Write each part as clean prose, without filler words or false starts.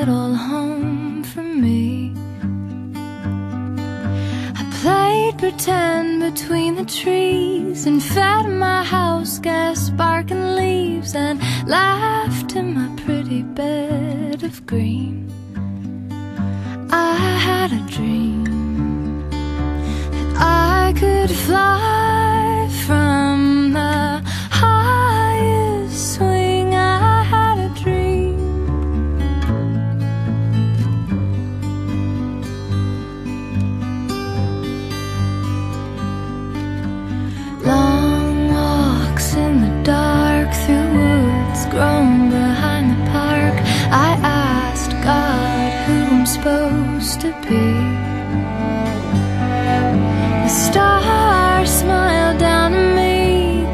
little home for me. I played pretend between the trees and fed my house gas sparking leaves and laughed in my pretty bed of green. I had a dream that I could fly from the highest swing. I had a dream long walks in the dark through woods grown behind the park. I asked God who I'm supposed to be. The stars smiled down at me,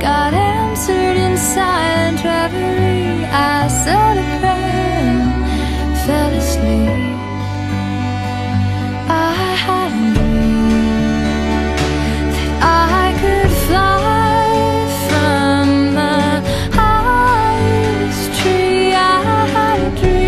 God answered in silent reverie. I said a prayer and fell asleep. I had a dream that I could fly from the highest tree. I had a dream.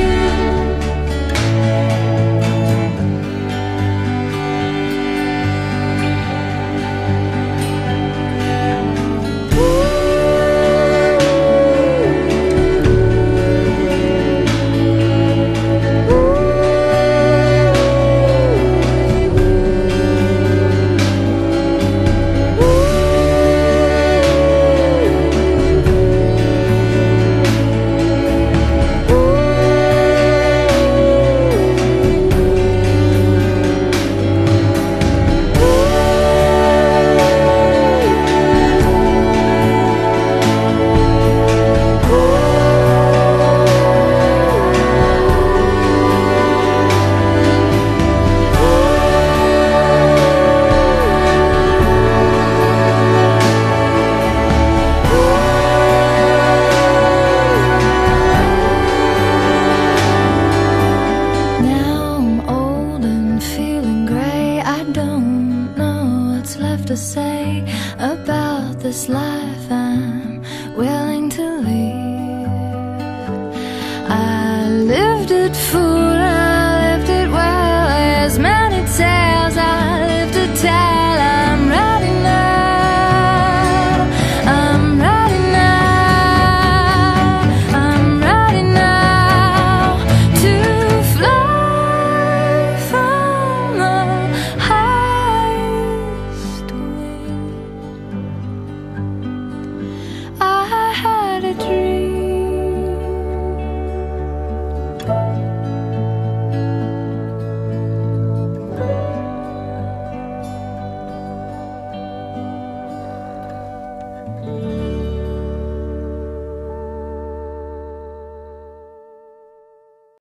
Life